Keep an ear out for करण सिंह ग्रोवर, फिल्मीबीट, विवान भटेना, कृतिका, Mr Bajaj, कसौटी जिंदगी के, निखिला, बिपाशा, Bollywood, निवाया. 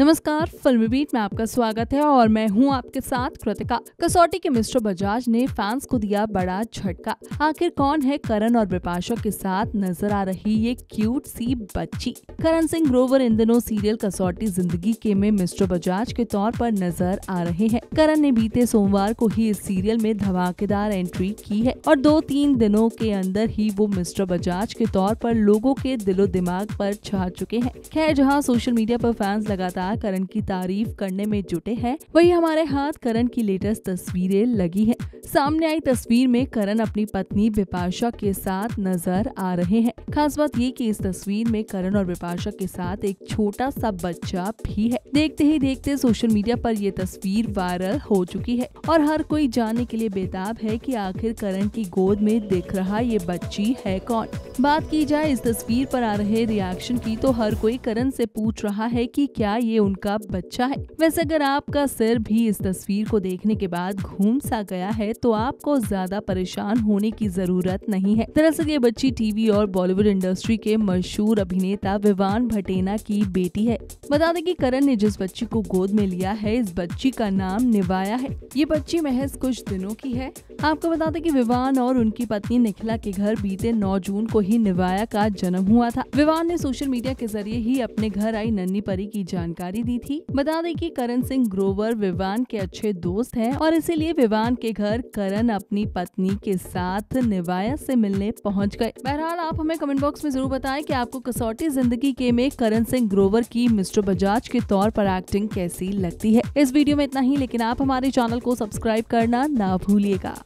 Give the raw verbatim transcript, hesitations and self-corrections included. नमस्कार, फिल्मीबीट में आपका स्वागत है और मैं हूं आपके साथ कृतिका। कसौटी के मिस्टर बजाज ने फैंस को दिया बड़ा झटका। आखिर कौन है करण और बिपाशा के साथ नजर आ रही ये क्यूट सी बच्ची? करण सिंह ग्रोवर इन दिनों सीरियल कसौटी जिंदगी के में मिस्टर बजाज के तौर पर नजर आ रहे हैं। करण ने बीते सोमवार को ही इस सीरियल में धमाकेदार एंट्री की है और दो तीन दिनों के अंदर ही वो मिस्टर बजाज के तौर पर लोगों के दिलो दिमाग पर छा चुके हैं। खैर, जहां सोशल मीडिया पर फैंस लगातार करण की तारीफ करने में जुटे हैं, वहीं हमारे हाथ करण की लेटेस्ट तस्वीरें लगी हैं। सामने आई तस्वीर में करण अपनी पत्नी बिपाशा के साथ नजर आ रहे हैं। खास बात ये कि इस तस्वीर में करण और बिपाशा के साथ एक छोटा सा बच्चा भी है। देखते ही देखते सोशल मीडिया पर ये तस्वीर वायरल हो चुकी है और हर कोई जानने के लिए बेताब है कि आखिर करण की गोद में दिख रहा ये बच्ची है कौन। बात की जाए इस तस्वीर पर आ रहे रिएक्शन की तो हर कोई करण से पूछ रहा है कि क्या ये उनका बच्चा है। वैसे अगर आपका सिर भी इस तस्वीर को देखने के बाद घूम सा गया है तो आपको ज्यादा परेशान होने की जरूरत नहीं है। दरअसल ये बच्ची टीवी और बॉलीवुड इंडस्ट्री के मशहूर अभिनेता विवान भटेना की बेटी है। बता दें कि करण ने जिस बच्ची को गोद में लिया है, इस बच्ची का नाम निवाया है। ये बच्ची महज कुछ दिनों की है। आपको बता दें कि विवान और उनकी पत्नी निखिला के घर बीते नौ जून को ही निवाया का जन्म हुआ था। विवान ने सोशल मीडिया के जरिए ही अपने घर आई नन्ही परी की जानकारी दी थी। बता दें कि करण सिंह ग्रोवर विवान के अच्छे दोस्त हैं और इसीलिए विवान के घर करण अपनी पत्नी के साथ निवाया से मिलने पहुंच गए। बहरहाल, आप हमें कमेंट बॉक्स में जरूर बताएं कि आपको कसौटी जिंदगी के में करण सिंह ग्रोवर की मिस्टर बजाज के तौर पर एक्टिंग कैसी लगती है। इस वीडियो में इतना ही, लेकिन आप हमारे चैनल को सब्सक्राइब करना ना भूलिएगा।